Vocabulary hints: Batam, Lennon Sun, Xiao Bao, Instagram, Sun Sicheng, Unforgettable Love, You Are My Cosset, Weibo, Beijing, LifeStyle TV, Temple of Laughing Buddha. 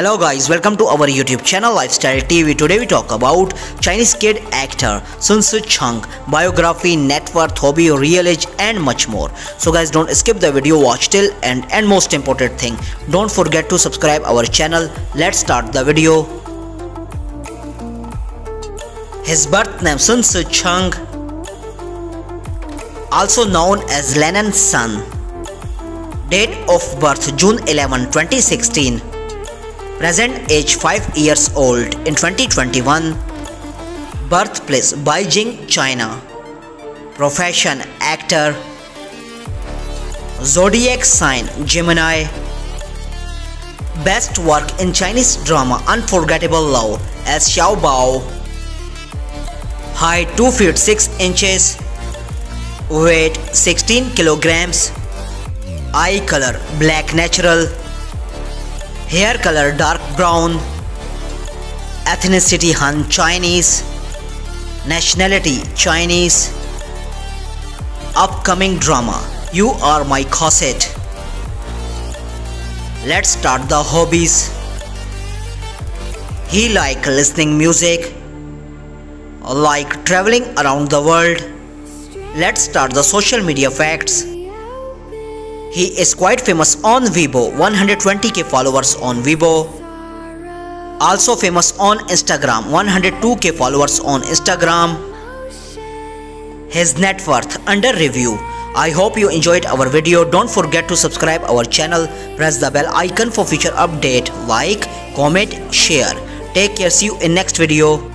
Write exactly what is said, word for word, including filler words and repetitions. Hello guys, welcome to our YouTube channel LifeStyle T V. Today we talk about Chinese kid actor Sun Sicheng, biography, net worth, hobby, real age and much more. So guys, don't skip the video, watch till end, and most important thing, don't forget to subscribe our channel. Let's start the video. His birth name Sun Sicheng, also known as Lennon Sun. Date of birth June eleventh twenty sixteen. Present age five years old in twenty twenty-one. Birthplace Beijing, China. Profession actor. Zodiac sign Gemini. Best work in Chinese drama Unforgettable Love as Xiao Bao. Height two feet six inches. Weight sixteen kilograms. Eye color black natural. Hair color dark brown. Ethnicity Han Chinese. Nationality Chinese. Upcoming drama You Are My Cosset. Let's start the hobbies. He likes listening music, like traveling around the world. Let's start the social media facts. He is quite famous on Weibo, one hundred twenty K followers on Weibo. Also famous on Instagram, one hundred two K followers on Instagram. His net worth under review. I hope you enjoyed our video. Don't forget to subscribe our channel. Press the bell icon for future update. Like, comment, share. Take care. See you in next video.